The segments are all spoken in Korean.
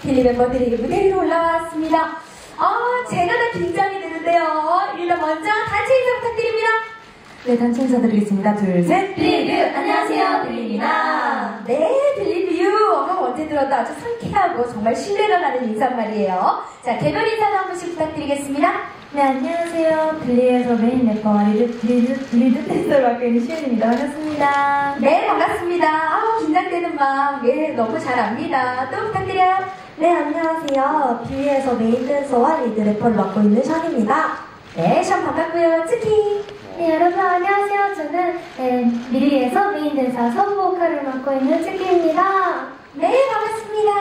빌리 멤버들이 무대로 올라왔습니다. 제가 다 긴장이 되는데요. 일단 먼저 단체 인사 부탁드립니다. 네, 단체 인사 드리겠습니다. 둘, 셋. 빌리뷰! 안녕하세요, 빌리입니다. 네, 빌리뷰! 언제 들어도 아주 상쾌하고 정말 신뢰가 가는 인사말이에요. 자, 개별 인사도 한 번씩 부탁드리겠습니다. 네, 안녕하세요. 빌리에서 메인 래퍼와 리드 댄서로 맡고 있는 시윤입니다. 반갑습니다. 네, 반갑습니다. 긴장되는 마음, 예, 너무 잘 압니다. 또 부탁드려요. 네, 안녕하세요. 빌리에서 메인 댄서와 리드 래퍼를 맡고 있는 샹입니다. 네, 샹 반갑고요. 쯔키! 네, 여러분 안녕하세요. 저는 빌리에서 메인 댄서 서브보컬을 맡고 있는 쯔키입니다. 네, 반갑습니다.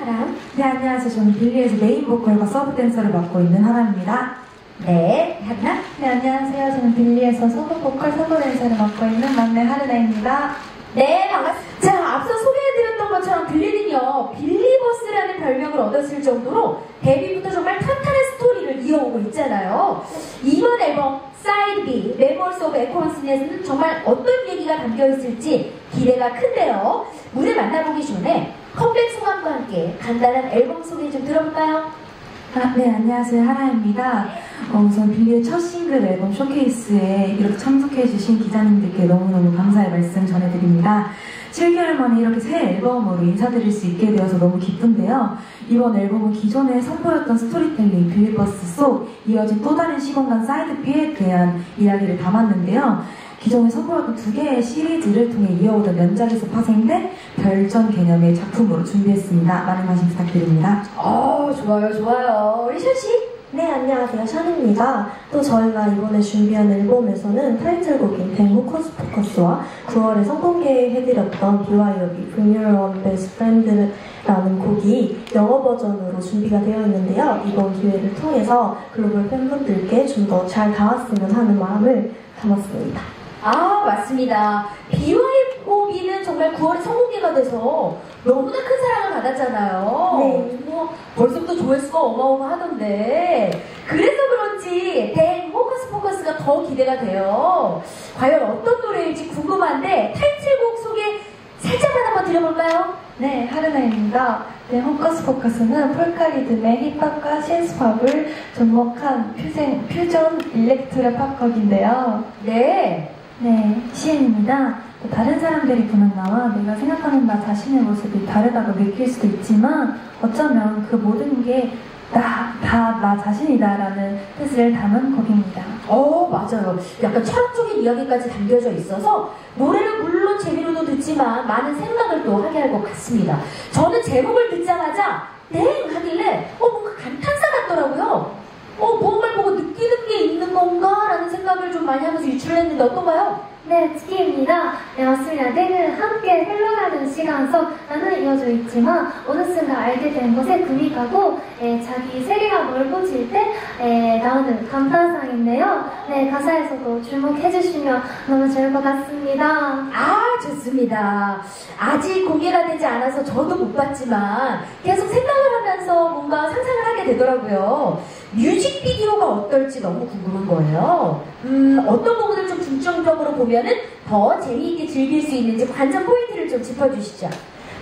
하람. 네, 안녕하세요. 저는 빌리에서 메인 보컬과 서브 댄서를 맡고 있는 하람입니다. 네, 하나. 네, 안녕하세요. 저는 빌리에서 서브 보컬, 서브 댄서를 맡고 있는 막내 하루나입니다. 네, 반갑습니다. 자, 앞서 소개해드렸던 것처럼 빌리는요, 빌리버스라는 별명을 얻었을 정도로 데뷔부터 정말 탄탄한 스토리를 이어오고 있잖아요. 이번 앨범 side-B: memoirs of echo unsee에서는 정말 어떤 얘기가 담겨있을지 기대가 큰데요. 무대 만나보기 전에 컴백 소감과 함께 간단한 앨범 소개 좀 들어볼까요? 네, 안녕하세요. 하라입니다. 우선 빌리의 첫 싱글 앨범 쇼케이스에 이렇게 참석해주신 기자님들께 너무너무 감사의 말씀 전해드립니다. 7개월 만에 이렇게 새 앨범으로 인사드릴 수 있게 되어서 너무 기쁜데요. 이번 앨범은 기존에 선보였던 스토리텔링, 빌리버스 속 이어진 또 다른 시공간 사이드B에 대한 이야기를 담았는데요. 기존에 선보였던 2개의 시리즈를 통해 이어오던 연작에서 파생된 별전 개념의 작품으로 준비했습니다. 많은 관심 부탁드립니다. 좋아요, 좋아요. 우리 션씨? 네, 안녕하세요. 션입니다. 또 저희가 이번에 준비한 앨범에서는 타이틀곡인 Dang Hocus Pocus와 9월에 선공개해드렸던 BYOB Your Best Friend라는 곡이 영어 버전으로 준비가 되어 있는데요. 이번 기회를 통해서 글로벌 팬분들께 좀 더 잘 닿았으면 하는 마음을 담았습니다. 맞습니다. BYOB는 정말 9월에 선공개가 돼서 너무나 큰 사랑을 받았잖아요. 네. 벌써부터 조회수가 어마어마하던데, 그래서 그런지 댕 호커스 포커스가 더 기대가 돼요. 과연 어떤 노래일지 궁금한데 타이틀곡 소개 살짝만 한번 드려볼까요? 네, 하르나입니다. 네, 호커스 포커스는 폴카 리듬의 힙합과 신스팝을 접목한 퓨전 일렉트로 팝곡인데요. 네, 시엔입니다. 다른 사람들이 보는 나와 내가 생각하는 나 자신의 모습이 다르다고 느낄 수도 있지만 어쩌면 그 모든 게 다 나 자신이다라는 뜻을 담은 곡입니다. 맞아요. 약간 철학적인 이야기까지 담겨져 있어서 노래를 물론 재미로도 듣지만 많은 생각을 또 하게 할 것 같습니다. 저는 제목을 듣자마자 땡 하길래 뭔가 감탄사 같더라고요. 뭔가 보고 느끼는 게 있는 건가? 라는 생각을 좀 많이 하면서 유출을 했는데 어떤가요? 네, 찌키입니다. 네, 맞습니다. 땡은 함께 흘러가는 시간 속 나는 이어져 있지만 어느 순간 알게 된 것에 금이 가고 자기 세계가 넓어질 때 나오는 감탄사인데요. 네, 가사에서도 주목해주시면 너무 좋을 것 같습니다. 좋습니다. 아직 공개가 되지 않아서 저도 못 봤지만 계속 생각을 하면서 뭔가 상상을 하게 되더라고요. 뮤직비디오가 어떨지 너무 궁금한 거예요. 어떤 부분을 좀 중점적으로 보면은 더 재미있게 즐길 수 있는지 관전 포인트를 좀 짚어주시죠.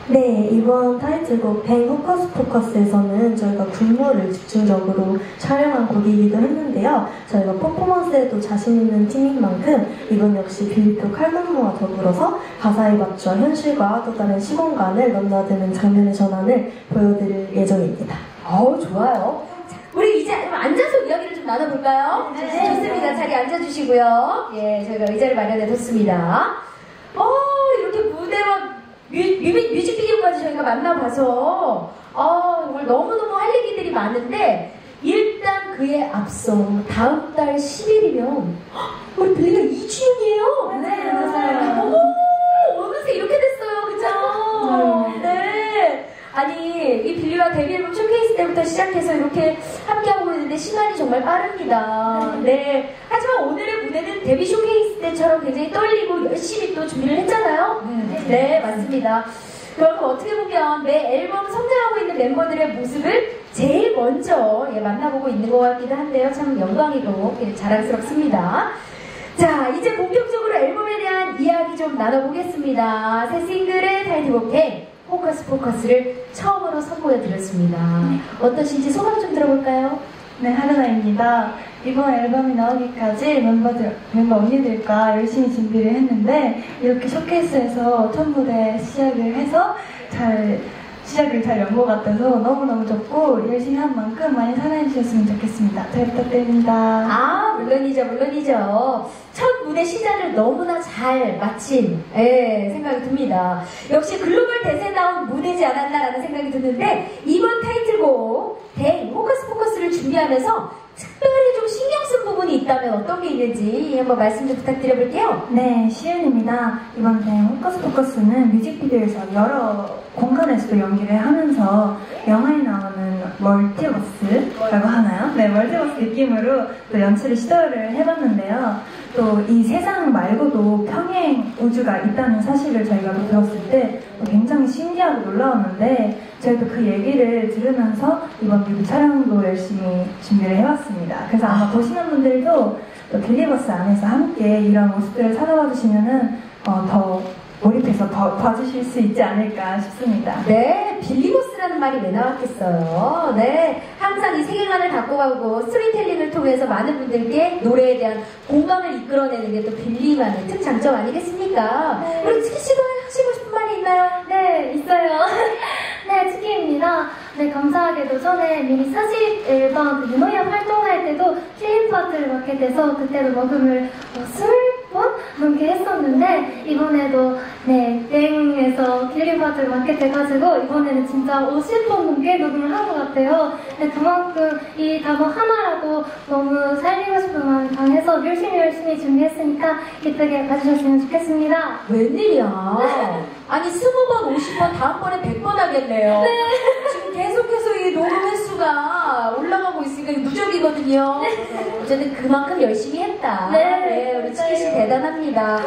네, 이번 타이틀곡 댕 호커스 포커스에서는 저희가 군무를 집중적으로 촬영한 곡이기도 했는데요. 저희가 퍼포먼스에도 자신 있는 팀인 만큼 이번 역시 빌리표 칼군무와 더불어서 가사에 맞춰 현실과 또 다른 시공간을 넘나드는 장면의 전환을 보여드릴 예정입니다. 좋아요. 우리 이제 앉아서 이야기를 좀 나눠볼까요? 네, 좋습니다. 자리 앉아주시고요. 예, 저희가 의자를 마련해뒀습니다. 이렇게 무대와 뮤직비디오까지 저희가 만나봐서 정말 너무너무 할 얘기들이 많은데 일단 그에 앞서 다음 달 10일이면 우리 빌리가 2주년이에요? 네, 맞아요. 어느새 이렇게 됐어요, 그죠? 네. 아니, 이 빌리와 데뷔 앨범 쇼케이스 때부터 시작해서 이렇게 함께하고 있는데 시간이 정말 빠릅니다. 네. 하지만 오늘의 무대는 데뷔 쇼케이스 때처럼 굉장히 떨리고 열심히 또 준비를 했잖아요. 네, 맞습니다. 그럼 어떻게 보면 매 앨범 성장하고 있는 멤버들의 모습을 제일 먼저 만나보고 있는 것 같기도 한데요. 참 영광이고 자랑스럽습니다. 자, 이제 본격적으로 앨범에 대한 이야기 좀 나눠보겠습니다. 새 싱글의 타이틀곡 댕 호커스 포커스를 처음으로 선보여드렸습니다. 네. 어떠신지 소감 좀 들어볼까요? 네, 하루나입니다. 이번 앨범이 나오기까지 멤버 언니들과 열심히 준비를 했는데 이렇게 쇼케이스에서 첫 무대 시작을 해서 시작을 잘 연 것 같아서 너무너무 좋고 열심히 한 만큼 많이 사랑해주셨으면 좋겠습니다. 잘 부탁드립니다. 아, 물론이죠. 첫 무대 시작을 너무나 잘 마친 생각이 듭니다. 역시 글로벌 대세다운 무대지 않았나라는 생각이 드는데 이번 타이틀곡 댕 호커스 포커스를 준비하면서 특별히 좀 신경 쓴 부분이 있다면 어떤 게 있는지 한번 말씀 좀 부탁드려볼게요. 네, 시은입니다. 이번 댕 호커스 포커스는 뮤직비디오에서 여러 공간에서도 연기를 하면서 영화에 나오는 멀티버스라고 하나요? 네, 멀티버스 느낌으로 또 연출을 시도를 해봤는데요. 또 이 세상 말고도 평행 우주가 있다는 사실을 저희가 들었을 때 굉장히 신기하고 놀라웠는데 저희도 그 얘기를 들으면서 이번 뮤비 촬영도 열심히 준비를 해봤습니다. 그래서 아마 보시는 분들도 또 빌리버스 안에서 함께 이런 모습들을 찾아봐 주시면은 더 몰입해서 더 봐주실 수 있지 않을까 싶습니다. 네, 빌리버스라는 말이 왜 나왔겠어요. 네, 항상 이 세계관을 갖고 가고 스토리텔링을 통해서 많은 분들께 노래에 대한 공감을 이끌어내는 게 또 빌리만의 특장점 아니겠습니까? 네. 우리 치키씨도 하시고 싶은 말이 있나요? 네, 있어요. 네, 치키입니다. 네, 감사하게도 전에 미니 41번 유노이업 활동할 때도 킬링 파트를 맡게 돼서 그때도 먹음을 20번 넘게 했었는데 이번에도 네, 여행에서 킬링 파트를 맡게 돼가지고 이번에는 진짜 50번 넘게 녹음을 한 것 같아요. 네, 그만큼 이 단어 하나라도 너무 살리고 싶은 마음이 강해서 열심히 준비했으니까 이쁘게 봐주셨으면 좋겠습니다. 웬일이야. 네. 아니 20번, 50번, 다음번에 100번 하겠네요. 네. 지금 계속 이 녹음 횟수가 올라가고 있으니까 누적이거든요. 네. 어쨌든 그만큼 열심히 했다. 네, 네, 우리 치키씨 대단합니다.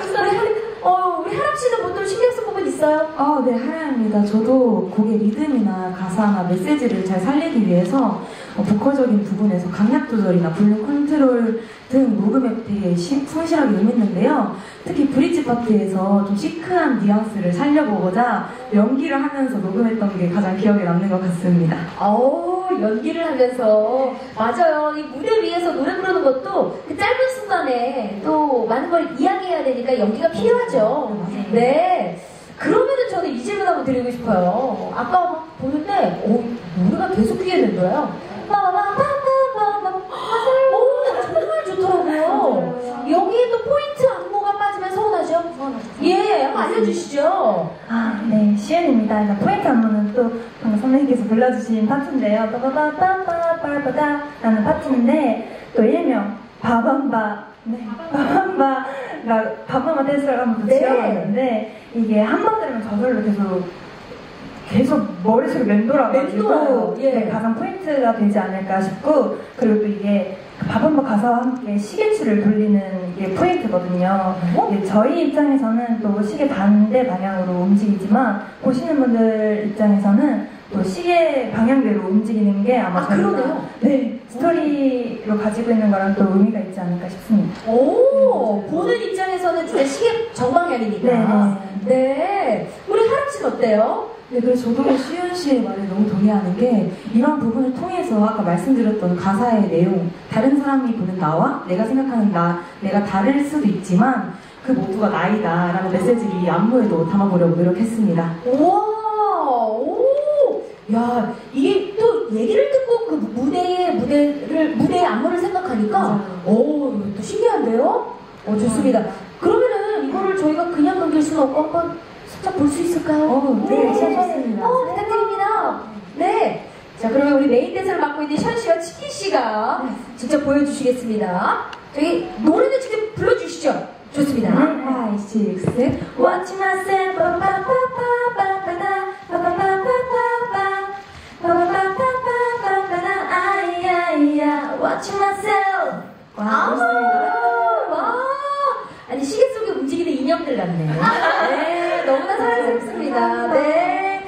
우리 하람씨도 뭐 또 신경 쓴 부분 있어요? 네, 하람입니다. 저도 곡의 리듬이나 가사나 메시지를 잘 살리기 위해서 보컬적인 부분에서 강약 조절이나 볼륨 컨트롤 등 녹음에 되게 충실하게 임했는데요. 특히 브릿지 파트에서 좀 시크한 뉘앙스를 살려보고자 연기를 하면서 녹음했던 게 가장 기억에 남는 것 같습니다. 연기를 하면서 맞아요. 이 무대 위에서 노래 부르는 것도 그 짧은 순간에 또 많은 걸 이야기해야 되니까 연기가 필요하죠. 네. 그러면은 저는 이 질문 한번 드리고 싶어요. 아까 막 보는데 노래가 계속 귀에 들려요. 정말 좋더라고요. 여기에 또 포인트 안무가 빠지면 서운하죠? 예, 한번 알려주시죠. 아, 네, 시은입니다. 포인트 안무는 또 방금 선배님께서 불러주신 파트인데요. 빠바바빠빠빠빠다 라는 파트인데 또 일명 바밤바, 네, 바밤바 댄스라고 한번 지어봤는데 이게 한 번 들으면 저절로 계속 머릿속에 맴돌아가지고 네, 가장 포인트가 되지 않을까 싶고 그리고 또 이게 바밤바 가사와 함께 시계추를 돌리는 게 포인트거든요. 네, 저희 입장에서는 또 시계 반대 방향으로 움직이지만 보시는 분들 입장에서는 또 시계 방향대로 움직이는 게 아마 그러네요. 네, 스토리로 가지고 있는 거랑 또 의미가 있지 않을까 싶습니다. 오, 보는 입장에서는 진짜 시계 정방향이니까. 네, 네. 우리 하람 씨는 어때요? 네, 그래서 저도 시윤 씨의 말에 너무 동의하는 게 이런 부분을 통해서 아까 말씀드렸던 가사의 내용, 다른 사람이 보는 나와 내가 생각하는 나, 내가 다를 수도 있지만 그 모두가 나이다 라는 메시지를 이 안무에도 담아보려고 노력했습니다. 야, 이게 또 얘기를 듣고 그 무대의 안무를 생각하니까 맞아요. 또 신기한데요? 좋습니다. 그러면은 이거를 저희가 그냥 넘길 수는 없고 한번 살짝 볼 수 있을까요? 네, 좋습니다. 부탁드립니다. 네, 자 그러면 우리 메인 댄서를 맡고 있는 션씨와 치키씨가 직접 보여주시겠습니다. 저희 노래는 지금 불러주시죠. 좋습니다. 5, 6 Watch myself Watch myself. 와, 아니 시계 속에 움직이는 인형들 같네요. 네, 너무나 사랑스럽습니다. 네,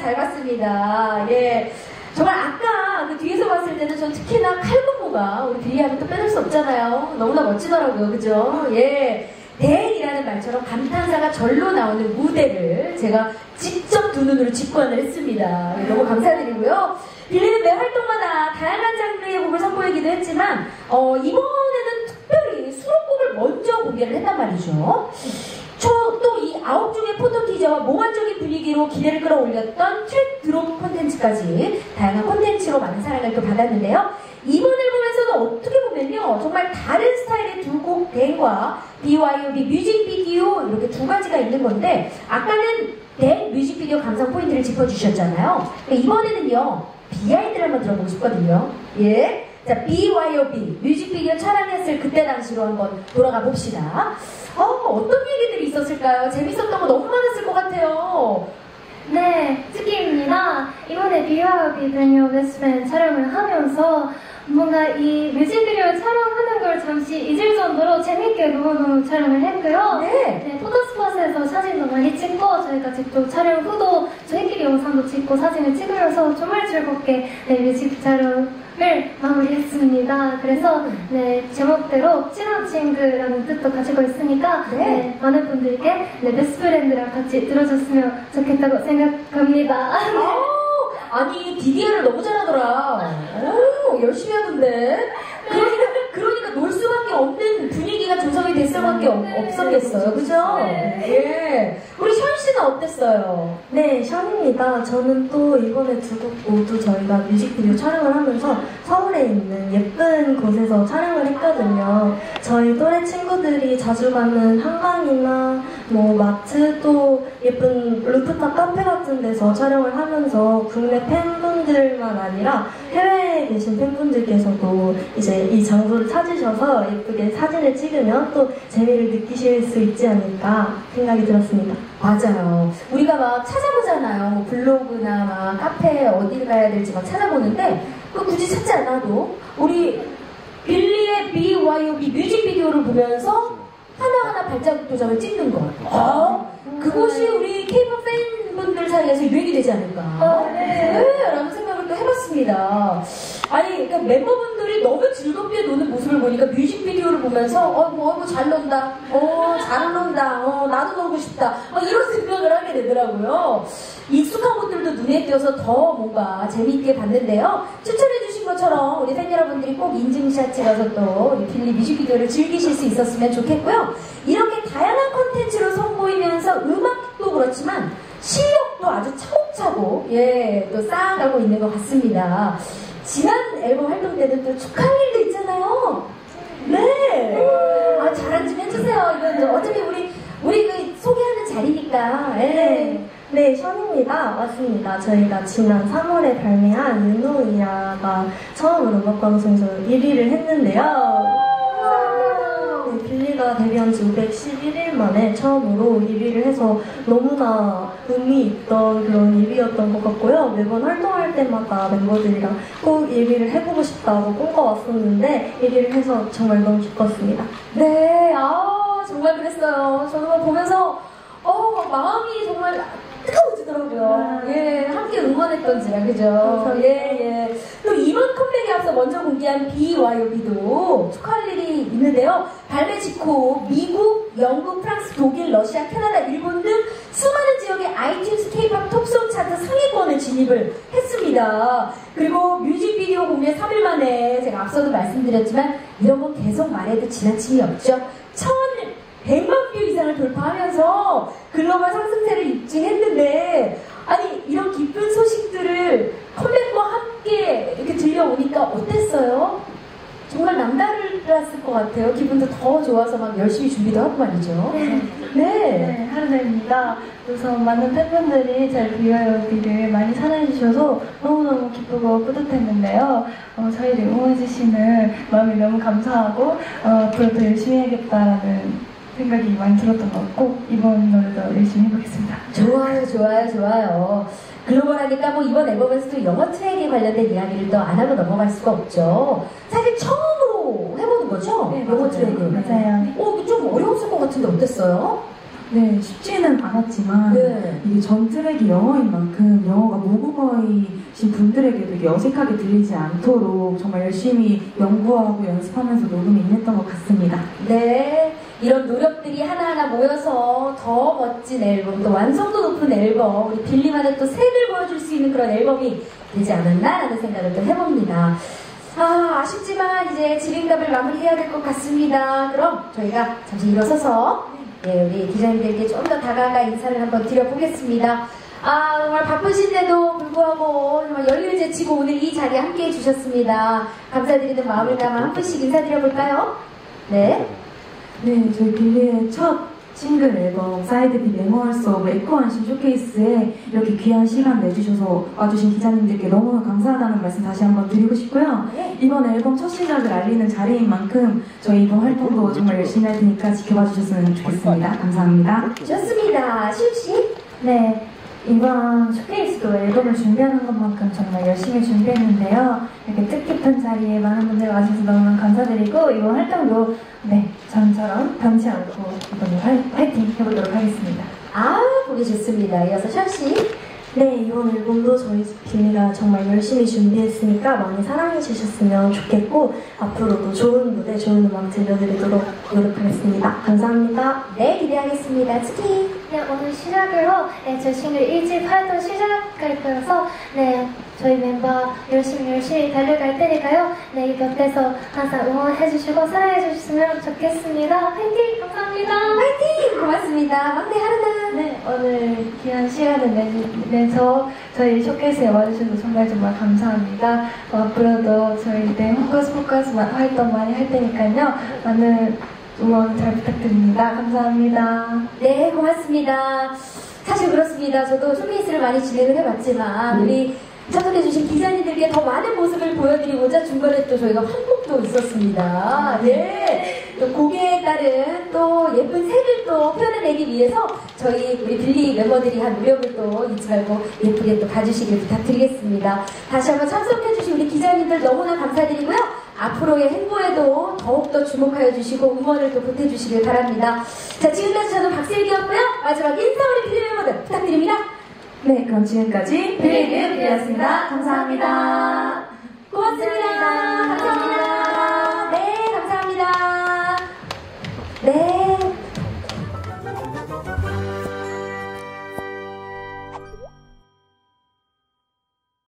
잘 봤습니다. 예, 정말 아까 그 뒤에서 봤을 때는 전 특히나 칼군무가 우리 빌리하면 또 빼놓을 수 없잖아요. 너무나 멋지더라고요, 그죠? 예, 댕이라는 하는 말처럼 감탄사가 절로 나오는 무대를 제가 직접 두 눈으로 직관을 했습니다. 너무 감사드리고요. 빌리는 매 활동마다 다양한 장르의 곡을 선보이기도 했지만 이번에는 특별히 수록곡을 먼저 공개를 했단 말이죠. 또 이 9종의 포토티저와 몽환적인 분위기로 기대를 끌어올렸던 트랙 드롭 콘텐츠까지 다양한 콘텐츠로 많은 사랑을 또 받았는데요. 이번 앨범에서는 어떻게 보면요 정말 다른 스타일의 두 곡 댕과 BYOB 뮤직비디오 이렇게 두 가지가 있는 건데, 아까는 댕 뮤직비디오 감상 포인트를 짚어주셨잖아요. 이번에는요 비하인드를 한번 들어보고 싶거든요. 예, 자 BYOB 뮤직비디오 촬영했을 그때 당시로 한번 돌아가 봅시다. 어떤 얘기들이 있었을까요? 재밌었던 거 너무 많았을 것 같아요. 네, 쯔키입니다. 이번에 BYOB 뮤직비디오 웨스맨 촬영을 하면서 뭔가 이 뮤직비디오 촬영하는 걸 잠시 잊을 정도로 재밌게 너무너무 촬영을 했고요. 네, 포토스팟에서 사진도 많이 찍고 저희가 직접 촬영 후도 저희끼리 영상도 찍고 사진을 찍으면서 정말 즐겁게 뮤직 촬영을 마무리했습니다. 그래서 네, 제목대로 친한 친구라는 뜻도 가지고 있으니까 네, 많은 분들께 베스트프렌드랑 같이 들어줬으면 좋겠다고 생각합니다. 아니 DDL을 너무 잘하더라. 오, 열심히 하던데. 그러니까 놀 수밖에 없는 분위기가 조성이 됐을 수밖에 없었겠어요. 그죠? 네. 예. 우리 션 씨는 어땠어요? 네, 션입니다. 저는 또 이번에 두 곡 모두 저희가 뮤직비디오 촬영을 하면서 서울에 있는 예쁜 곳에서 촬영을 했거든요. 저희 또래 친구들이 자주 가는 한강이나 뭐 마트 또 예쁜 루프탑 카페 같은 데서 촬영을 하면서 국내 팬분들만 아니라 해외에 계신 팬분들께서도 이제 이 장소를 찾으셔서 예쁘게 사진을 찍으면 또 재미를 느끼실 수 있지 않을까 생각이 들었습니다. 맞아요. 우리가 막 찾아보잖아요. 블로그나 막 카페에 어디를 가야 될지 막 찾아보는데 굳이 찾지 않아도 우리 빌리의 BYOB 뮤직비디오를 보면서 하나하나 발자국 도장을 찍는 거. 그것이 우리 K-POP 팬분들 사이에서 유행이 되지 않을까. 네, 라는 생각을 또 해봤습니다. 아니, 그러니까 멤버분들이 너무 즐겁게 노는 모습을 보니까 뮤직비디오를 보면서 잘 논다, 잘 논다, 나도 놀고 싶다, 이런 생각을 하게 되더라고요. 익숙한 것들도 눈에 띄어서 더 뭔가 재미있게 봤는데요. 추천해주신 것처럼 우리 팬 여러분들이 꼭 인증샷 찍어서 또 우리 빌리 뮤직비디오를 즐기실 수 있었으면 좋겠고요. 이렇게 다양한 콘텐츠로 선보이면서 음악도 그렇지만 실력도 아주 차곡차곡 또 쌓아가고 있는 것 같습니다. 지난 앨범 활동 때는 또 축하할 일도 있잖아요. 네. 자랑 좀 해주세요. 이건 어차피 우리 그 소개하는 자리니까. 네. 네, 션입니다. 맞습니다. 저희가 지난 3월에 발매한 윤노이야가 처음으로 음악방송에서 1위를 했는데요. 네, 빌리가 데뷔한 지 511일 만에 처음으로 1위를 해서 너무나 의미 있던 그런 1위였던 것 같고요. 매번 활동할 때마다 멤버들이랑 꼭 1위를 해보고 싶다고 꿈꿔왔었는데 1위를 해서 정말 너무 기뻤습니다. 네, 정말 그랬어요. 저도 보면서 마음이 정말 뜨거워지더라고요. 예, 함께 응원했던지라, 그죠? 예. 또 이번 컴백에 앞서 먼저 공개한 BYOB도 축하할 일이 있는데요. 발매 직후 미국, 영국, 프랑스, 독일, 러시아, 캐나다, 일본 등 수많은 지역의 아이튠즈 K-POP 톱송 차트 상위권에 진입을 했습니다. 그리고 뮤직비디오 공개 3일 만에 제가 앞서도 말씀드렸지만 이런 건 계속 말해도 지나침이 없죠. 100만 뷰 이상을 돌파하면서 글로벌 상승세를 입증했는데, 아니 이런 기쁜 소식들을 컴백과 함께 이렇게 들려오니까 어땠어요? 정말 남달랐을 것 같아요. 기분도 더 좋아서 막 열심히 준비도 하고 말이죠. 네, 하루입니다. 그래서 많은 팬분들이 제 BYOB를 많이 사랑해주셔서 너무너무 기쁘고 뿌듯했는데요. 저희를 응원해주시는 마음이 너무 감사하고 앞으로 더 열심히 해야겠다라는 생각이 많이 들었던 것 같고 이번 노래도 열심히 해보겠습니다. 좋아요. 글로벌하니까 이번 앨범에서도 영어 트랙에 관련된 이야기를 또 안 하고 넘어갈 수가 없죠. 사실 처음으로 해보는 거죠? 네, 영어 트랙은. 맞아요. 좀 어려웠을 것 같은데 어땠어요? 네, 쉽지는 않았지만 이게 전 트랙이 영어인 만큼 영어가 모국어이신 분들에게도 이게 어색하게 들리지 않도록 정말 열심히 연구하고 연습하면서 녹음을 했던 것 같습니다. 네. 이런 노력들이 하나하나 모여서 더 멋진 앨범, 더 완성도 높은 앨범, 우리 빌리만의 또 색을 보여줄 수 있는 그런 앨범이 되지 않았나라는 생각을 또 해봅니다. 아쉽지만 이제 진행답을 마무리해야 될 것 같습니다. 그럼 저희가 잠시 일어서서 우리 기자님들께 좀 더 다가가 인사를 한번 드려보겠습니다. 정말 바쁘신데도 불구하고 정말 열의를 제치고 오늘 이 자리에 함께해 주셨습니다. 감사드리는 마음을 담아 한 분씩 인사드려볼까요? 네, 저희 빌리의 첫 싱글 앨범 side-B: memoirs of echo unseen 쇼케이스에 이렇게 귀한 시간 내주셔서 와주신 기자님들께 너무나 감사하다는 말씀 다시 한번 드리고 싶고요. 이번 앨범 첫 시작을 알리는 자리인 만큼 저희 이번 활동도 정말 열심히 할 테니까 지켜봐 주셨으면 좋겠습니다. 감사합니다. 좋습니다. 슈씨? 네, 이번 쇼케이스도 앨범을 준비하는 것만큼 정말 열심히 준비했는데요. 이렇게 뜻깊은 자리에 많은 분들 와주셔서 너무나 감사드리고 이번 활동도 전처럼 변치 않고 이번 파이팅 해보도록 하겠습니다. 보기 좋습니다. 이어서 션씨. 네, 이번 앨범도 저희 빌리가 정말 열심히 준비했으니까 많이 사랑해주셨으면 좋겠고 앞으로도 좋은 무대, 좋은 음악 들려드리도록 노력하겠습니다. 감사합니다. 네, 기대하겠습니다. 치킨! 네, 오늘 시작으로 제 싱글 1집 활동 시작을 이끌어서 저희 멤버 열심히 달려갈 테니까요. 이 곁에서 항상 응원해주시고 사랑해주셨으면 좋겠습니다. 화이팅! 감사합니다. 화이팅! 고맙습니다. 막내 하루나! 네, 오늘 귀한 시간을 내서 저희 쇼케이스에 와주셔서 정말 감사합니다. 앞으로도 저희 네 호커스포커스 활동 많이 할 테니까요. 많은 응원 잘 부탁드립니다. 감사합니다. 네, 고맙습니다. 사실 그렇습니다. 저도 쇼케이스를 많이 진행을 해봤지만 우리 참석해주신 기자님들께 더 많은 모습을 보여드리고자 중간에 또 저희가 한복도 있었습니다. 또 곡에 따른 또 예쁜 색을 또 표현해내기 위해서 저희 우리 빌리 멤버들이 한 노력을 또 잊지 말고 예쁘게 또 봐주시길 부탁드리겠습니다. 다시 한번 참석해주신 우리 기자님들 너무나 감사드리고요. 앞으로의 행보에도 더욱더 주목하여 주시고 응원을 또 보태주시길 바랍니다. 자, 지금까지 저는 박슬기였고요. 마지막 인사 우리 빌리 멤버들 부탁드립니다. 네, 그럼 지금까지 빌리였습니다. 감사합니다.